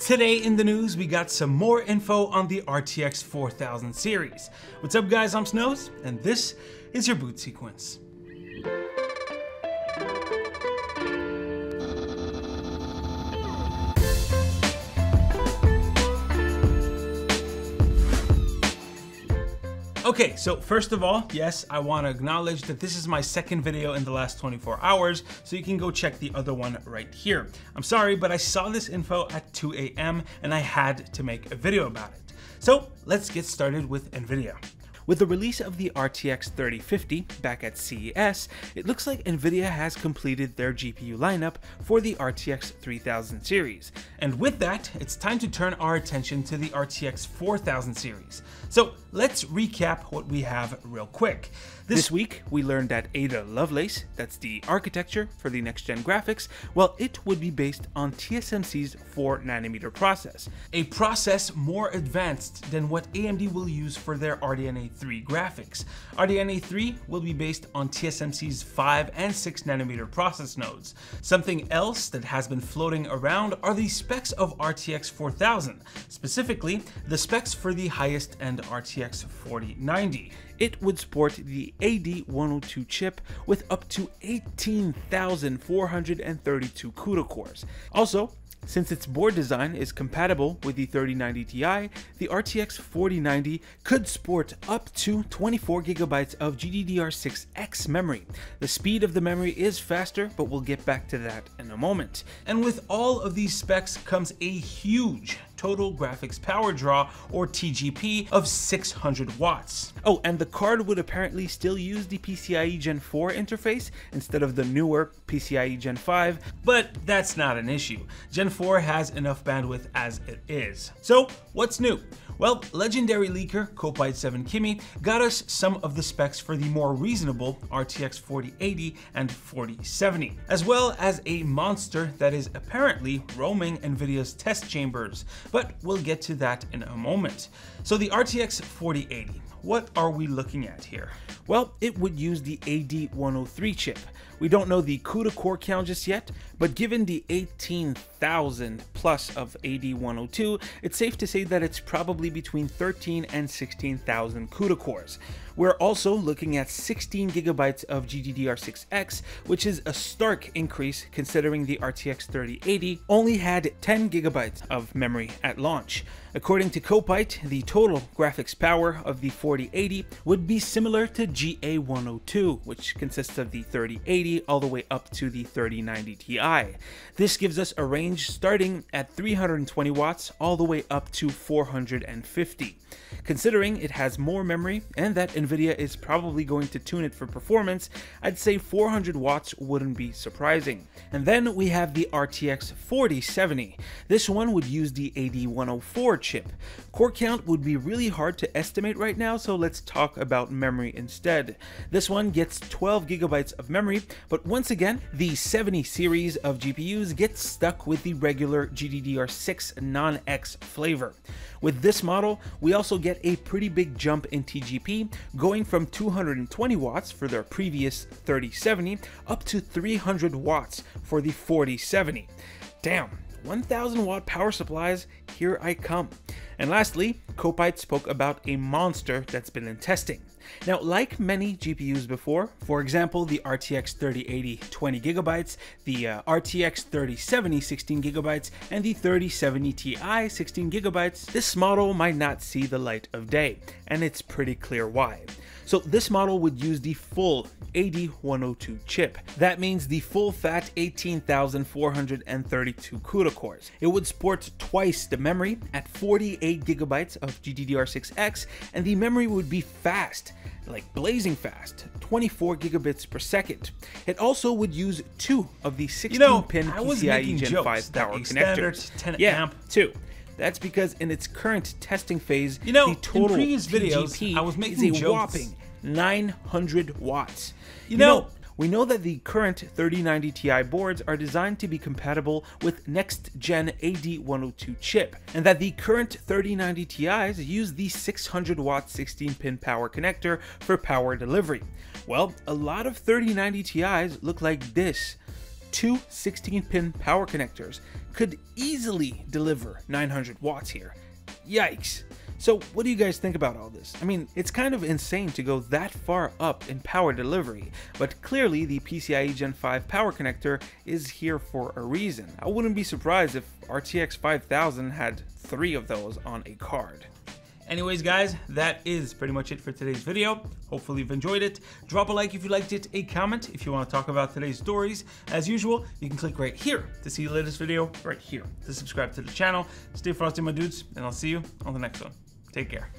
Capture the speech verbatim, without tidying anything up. Today in the news, we got some more info on the R T X four thousand series. What's up guys, I'm Snows, and this is your Boot Sequence. Okay, so first of all, yes, I want to acknowledge that this is my second video in the last twenty-four hours, so you can go check the other one right here. I'm sorry, but I saw this info at two A M and I had to make a video about it. So let's get started with Nvidia. With the release of the R T X thirty fifty back at C E S, it looks like Nvidia has completed their G P U lineup for the R T X three thousand series. And with that, it's time to turn our attention to the R T X four thousand series. So let's recap what we have real quick. This, this week, we learned that Ada Lovelace, that's the architecture for the next-gen graphics, well, it would be based on T S M C's four nanometer process, a process more advanced than what A M D will use for their R D N A three graphics. R D N A three will be based on T S M C's five and six nanometer process nodes. Something else that has been floating around are the specs of R T X four thousand, specifically the specs for the highest-end R T X forty ninety. It would support the A D one oh two chip with up to eighteen thousand four hundred thirty-two CUDA cores. Also, since its board design is compatible with the thirty ninety Ti, the R T X forty ninety could sport up to twenty-four gigabytes of G D D R six X memory. The speed of the memory is faster, but we'll get back to that in a moment. And with all of these specs comes a huge total graphics power draw, or T G P, of six hundred watts. Oh, and the card would apparently still use the PCIe Gen four interface instead of the newer PCIe Gen five, but that's not an issue. Gen four has enough bandwidth as it is. So what's new? Well, legendary leaker Kopite seven Kimi got us some of the specs for the more reasonable R T X forty eighty and forty seventy, as well as a monster that is apparently roaming Nvidia's test chambers, but we'll get to that in a moment. So the R T X forty eighty, what are we looking at here? Well, it would use the A D one oh three chip. We don't know the CUDA core count just yet, but given the eighteen thousand plus of A D one oh two, it's safe to say that it's probably between thirteen and sixteen thousand CUDA cores. We're also looking at sixteen gigabytes of G D D R six X, which is a stark increase considering the R T X thirty eighty only had ten gigabytes of memory at launch. According to Kopite, the total graphics power of the forty eighty would be similar to G A one oh two, which consists of the thirty eighty all the way up to the thirty ninety Ti. This gives us a range starting at three hundred twenty watts all the way up to four hundred fifty. Considering it has more memory and that Nvidia is probably going to tune it for performance, I'd say four hundred watts wouldn't be surprising. And then we have the R T X forty seventy. This one would use the A D one oh four chip. Core count would be really hard to estimate right now, so let's talk about memory instead. This one gets twelve gigabytes of memory, but once again, the seventy series of G P Us gets stuck with the regular G D D R six non-X flavor. With this model, we also get a pretty big jump in T G P, going from two hundred twenty watts for their previous thirty seventy up to three hundred watts for the forty seventy. Damn, one thousand watt power supplies, here I come. And lastly, Kopite spoke about a monster that's been in testing. Now, like many G P Us before, for example, the R T X thirty eighty twenty gigabytes, the uh, R T X thirty seventy sixteen gigabytes, and the thirty seventy Ti sixteen gigabytes, this model might not see the light of day, and it's pretty clear why. So this model would use the full A D one oh two chip. That means the full fat eighteen thousand four hundred thirty-two CUDA cores. It would sport twice the memory at forty-eight gigabytes of G D D R six X, and the memory would be fast, like blazing fast, twenty-four gigabits per second. It also would use two of the sixteen pin you know, PCIe Gen five power connectors. ten yeah, amp. two. That's because in its current testing phase, you know, the total in previous videos, T G P I was making is a jokes. whopping nine hundred watts. You, you know, know, we know that the current thirty ninety Ti boards are designed to be compatible with next-gen A D one oh two chip, and that the current thirty ninety Ti's use the six hundred watt sixteen pin power connector for power delivery. Well, a lot of thirty ninety Ti's look like this. Two sixteen pin power connectors could easily deliver nine hundred watts here. Yikes. So what do you guys think about all this? I mean, it's kind of insane to go that far up in power delivery, but clearly the PCIe Gen five power connector is here for a reason. I wouldn't be surprised if R T X five thousand had three of those on a card. Anyways guys, that is pretty much it for today's video. Hopefully you've enjoyed it. Drop a like if you liked it, a comment if you want to talk about today's stories. As usual, you can click right here to see the latest video, right here to subscribe to the channel. Stay frosty my dudes, and I'll see you on the next one. Take care.